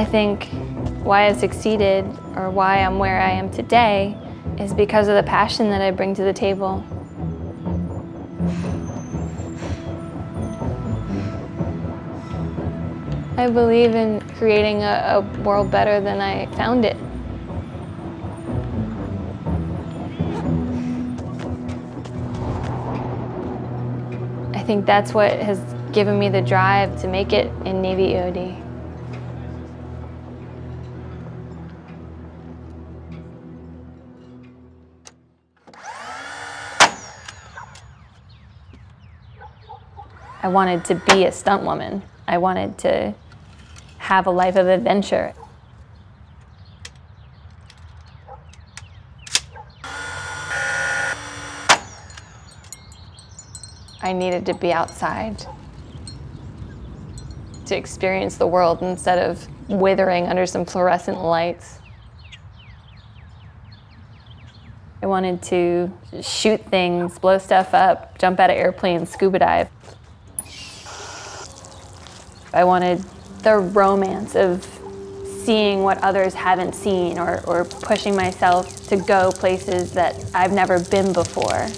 I think why I've succeeded or why I'm where I am today is because of the passion that I bring to the table. I believe in creating a world better than I found it. I think that's what has given me the drive to make it in Navy EOD. I wanted to be a stunt woman. I wanted to have a life of adventure. I needed to be outside, to experience the world instead of withering under some fluorescent lights. I wanted to shoot things, blow stuff up, jump out of airplanes, scuba dive. I wanted the romance of seeing what others haven't seen or pushing myself to go places that I've never been before.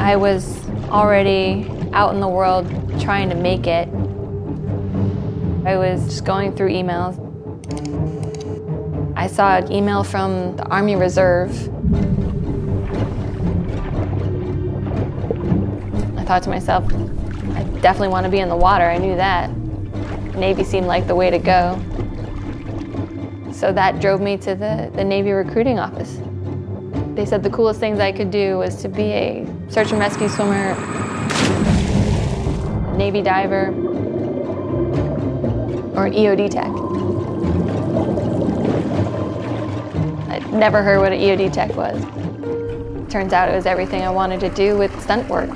I was already out in the world trying to make it. I was just going through emails. I saw an email from the Army Reserve. I thought to myself, I definitely want to be in the water, I knew that. Navy seemed like the way to go. So that drove me to the Navy recruiting office. They said the coolest things I could do was to be a search and rescue swimmer, a Navy diver, or an EOD tech. Never heard what an EOD tech was. Turns out it was everything I wanted to do with stunt work.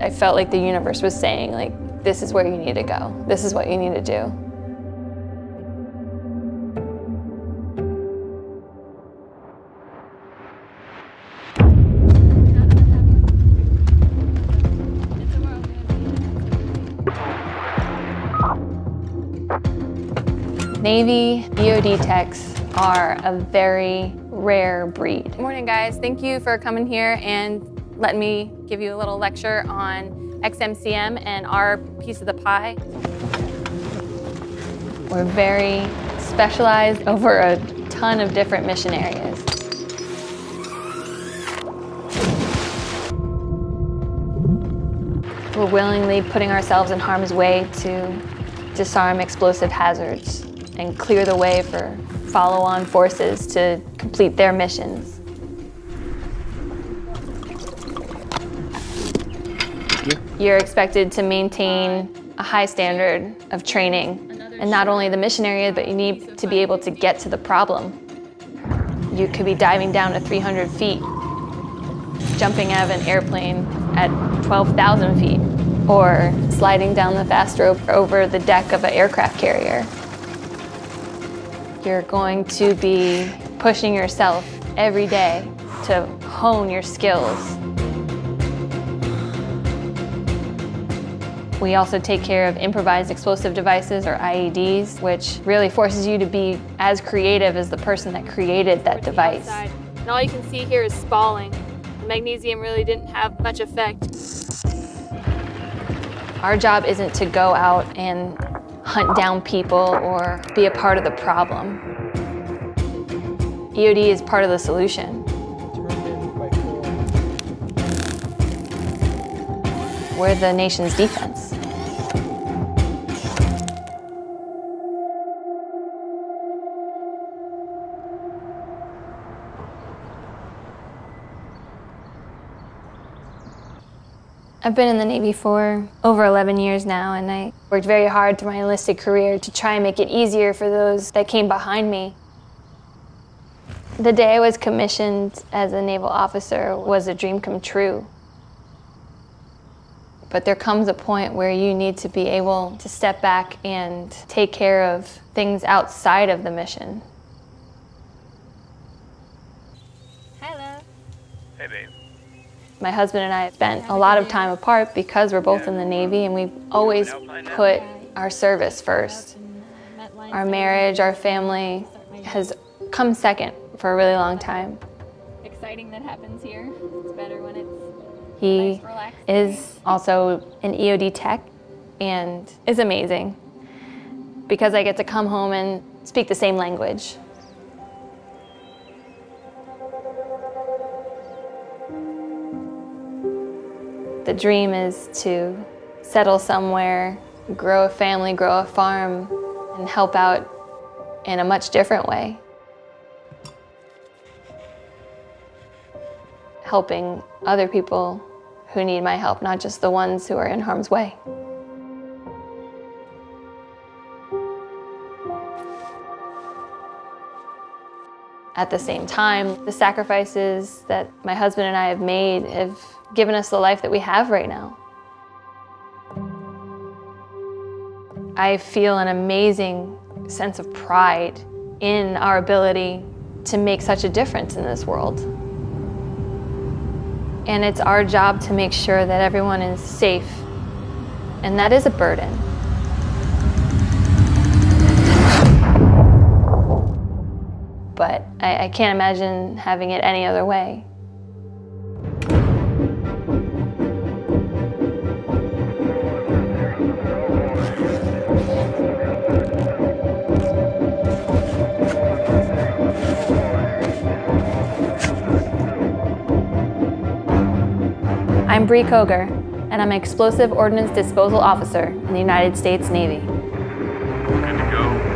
I felt like the universe was saying, like, this is where you need to go. This is what you need to do. Navy EOD techs are a very rare breed. Good morning, guys. Thank you for coming here and letting me give you a little lecture on XMCM and our piece of the pie. We're very specialized over a ton of different mission areas. We're willingly putting ourselves in harm's way to disarm explosive hazards and clear the way for follow-on forces to complete their missions. You're expected to maintain a high standard of training, and not only the mission area, but you need to be able to get to the problem. You could be diving down to 300 feet, jumping out of an airplane at 12,000 feet, or sliding down the fast rope over the deck of an aircraft carrier. You're going to be pushing yourself every day to hone your skills. We also take care of improvised explosive devices, or IEDs, which really forces you to be as creative as the person that created that device. And all you can see here is spalling. The magnesium really didn't have much effect. Our job isn't to go out and hunt down people or be a part of the problem. EOD is part of the solution. We're the nation's defense. I've been in the Navy for over 11 years now, and I worked very hard through my enlisted career to try and make it easier for those that came behind me. The day I was commissioned as a naval officer was a dream come true. But there comes a point where you need to be able to step back and take care of things outside of the mission. Hey, babe. My husband and I spent a lot of time apart because we're both in the Navy, and we've always put our service first. Our marriage, our family has come second for a really long time. Exciting that happens here. It's better when it's He nice, is also an EOD tech and is amazing because I get to come home and speak the same language. The dream is to settle somewhere, grow a family, grow a farm, and help out in a much different way. Helping other people who need my help, not just the ones who are in harm's way. At the same time, the sacrifices that my husband and I have made have given us the life that we have right now. I feel an amazing sense of pride in our ability to make such a difference in this world. And it's our job to make sure that everyone is safe, and that is a burden. But I can't imagine having it any other way. I'm Brie Coger, and I'm an Explosive Ordnance Disposal Officer in the United States Navy. Good to go.